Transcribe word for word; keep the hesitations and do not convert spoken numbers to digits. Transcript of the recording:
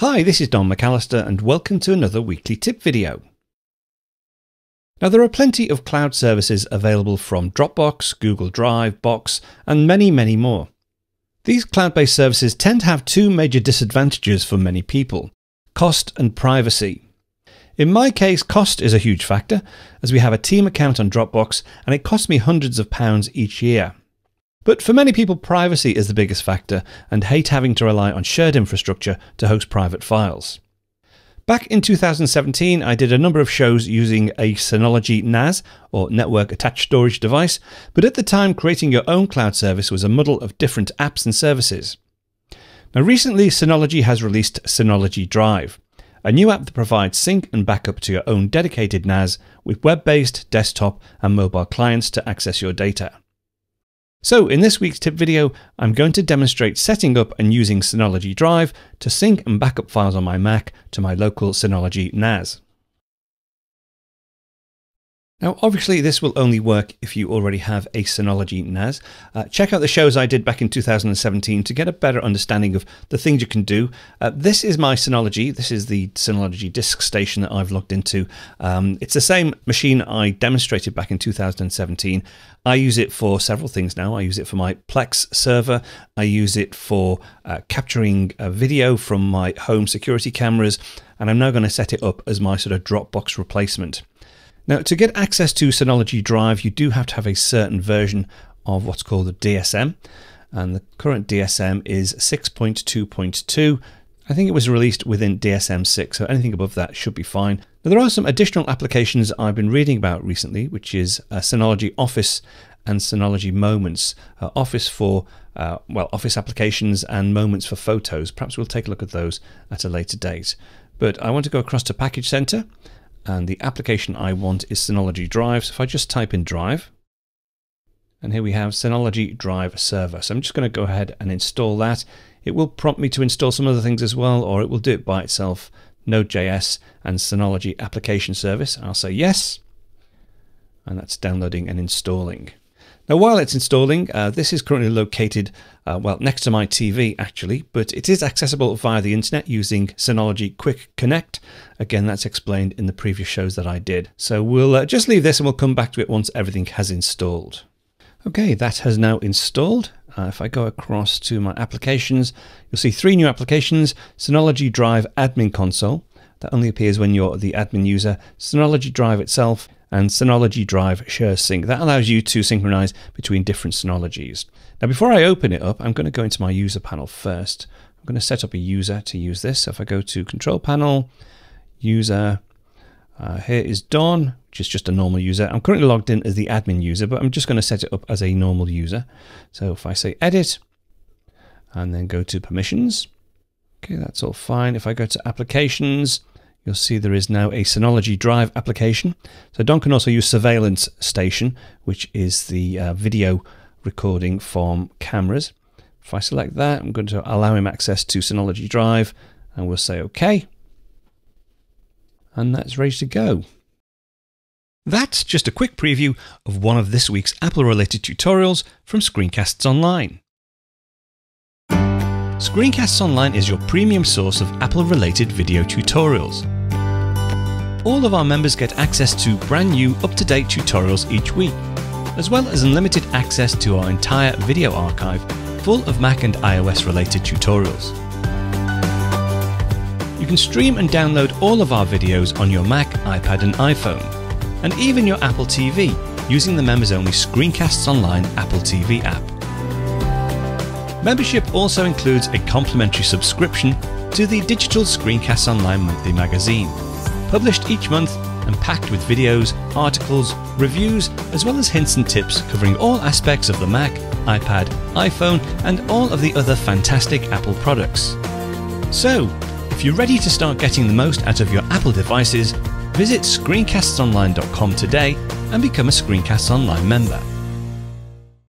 Hi, this is Don McAllister and welcome to another weekly tip video. Now, there are plenty of cloud services available from Dropbox, Google Drive, Box, and many, many more. These cloud-based services tend to have two major disadvantages for many people: cost and privacy. In my case, cost is a huge factor, as we have a team account on Dropbox and it costs me hundreds of pounds each year. But for many people, privacy is the biggest factor and hate having to rely on shared infrastructure to host private files. Back in two thousand seventeen, I did a number of shows using a Synology N A S, or Network Attached Storage Device, but at the time creating your own cloud service was a muddle of different apps and services. Now recently, Synology has released Synology Drive, a new app that provides sync and backup to your own dedicated N A S with web-based, desktop and mobile clients to access your data. So in this week's tip video, I'm going to demonstrate setting up and using Synology Drive to sync and backup files on my Mac to my local Synology N A S. Now, obviously this will only work if you already have a Synology N A S. Uh, check out the shows I did back in two thousand seventeen to get a better understanding of the things you can do. Uh, this is my Synology. This is the Synology disk station that I've logged into. Um, it's the same machine I demonstrated back in two thousand seventeen. I use it for several things now. I use it for my Plex server. I use it for uh, capturing a video from my home security cameras. And I'm now going to set it up as my sort of Dropbox replacement. Now, to get access to Synology Drive, you do have to have a certain version of what's called a D S M, and the current D S M is six point two point two. I think it was released within D S M six, so anything above that should be fine. Now, there are some additional applications I've been reading about recently, which is uh, Synology Office and Synology Moments. Uh, Office for, uh, well, Office applications and Moments for photos. Perhaps we'll take a look at those at a later date. But I want to go across to Package Center, and the application I want is Synology Drive. So if I just type in Drive, and here we have Synology Drive Server. So I'm just going to go ahead and install that. It will prompt me to install some other things as well, or it will do it by itself. Node dot J S and Synology Application Service. I'll say yes, and that's downloading and installing. Now, while it's installing, uh, this is currently located, uh, well, next to my T V actually, but it is accessible via the internet using Synology Quick Connect. Again, that's explained in the previous shows that I did. So we'll uh, just leave this and we'll come back to it once everything has installed. Okay, that has now installed. Uh, if I go across to my applications, you'll see three new applications: Synology Drive Admin Console, that only appears when you're the admin user, Synology Drive itself, and Synology Drive ShareSync. That allows you to synchronize between different Synologies. Now, before I open it up, I'm going to go into my user panel first. I'm going to set up a user to use this. So if I go to Control Panel, User, uh, here is Don, which is just a normal user. I'm currently logged in as the admin user, but I'm just going to set it up as a normal user. So if I say Edit, and then go to Permissions. Okay, that's all fine. If I go to Applications, you'll see there is now a Synology Drive application. So Don can also use Surveillance Station, which is the uh, video recording from cameras. If I select that, I'm going to allow him access to Synology Drive, and we'll say OK. And that's ready to go. That's just a quick preview of one of this week's Apple-related tutorials from Screencasts Online. Screencasts Online is your premium source of Apple-related video tutorials. All of our members get access to brand new, up-to-date tutorials each week, as well as unlimited access to our entire video archive full of Mac and iOS-related tutorials. You can stream and download all of our videos on your Mac, iPad and iPhone, and even your Apple T V using the members-only Screencasts Online Apple T V app. Membership also includes a complimentary subscription to the digital Screencasts Online monthly magazine, published each month and packed with videos, articles, reviews, as well as hints and tips covering all aspects of the Mac, iPad, iPhone, and all of the other fantastic Apple products. So, if you're ready to start getting the most out of your Apple devices, visit Screencasts Online dot com today and become a Screencasts Online member.